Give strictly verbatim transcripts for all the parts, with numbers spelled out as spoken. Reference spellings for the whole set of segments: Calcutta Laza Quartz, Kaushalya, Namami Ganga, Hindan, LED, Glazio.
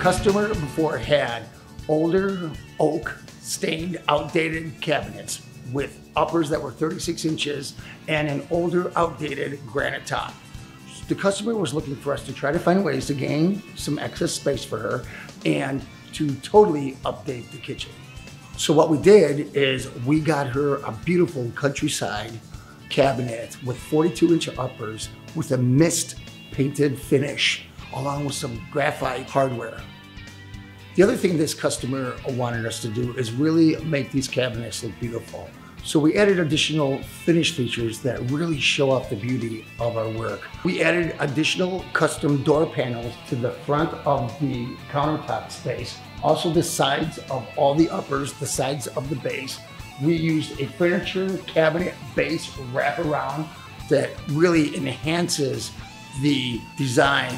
customer beforehand older oak stained outdated cabinets with uppers that were thirty-six inches and an older outdated granite top. The customer was looking for us to try to find ways to gain some excess space for her and to totally update the kitchen. So what we did is we got her a beautiful countryside cabinet with forty-two inch uppers with a mist painted finish along with some graphite hardware. The other thing this customer wanted us to do is really make these cabinets look beautiful. So we added additional finish features that really show off the beauty of our work. We added additional custom door panels to the front of the countertop space. Also the sides of all the uppers, the sides of the base. We used a furniture cabinet base wraparound that really enhances the design.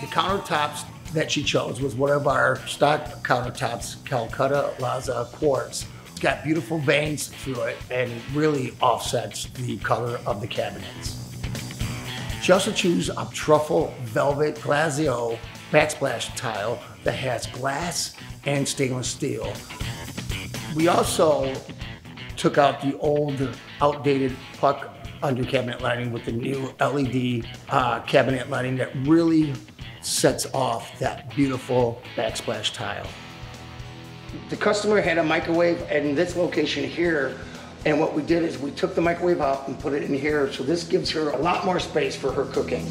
The countertops that she chose was one of our stock countertops, Calcutta Laza Quartz. It's got beautiful veins through it and it really offsets the color of the cabinets. She also chose a truffle velvet glazio backsplash tile that has glass and stainless steel. We also took out the old outdated puck under cabinet lighting with the new L E D uh, cabinet lighting that really sets off that beautiful backsplash tile. The customer had a microwave in this location here, and what we did is we took the microwave out and put it in here, so this gives her a lot more space for her cooking.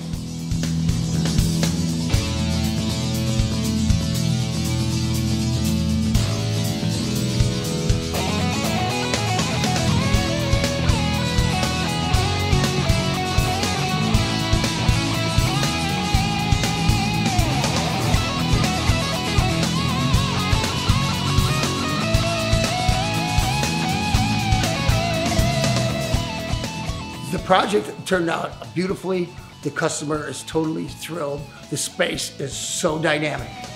The project turned out beautifully. The customer is totally thrilled. The space is so dynamic.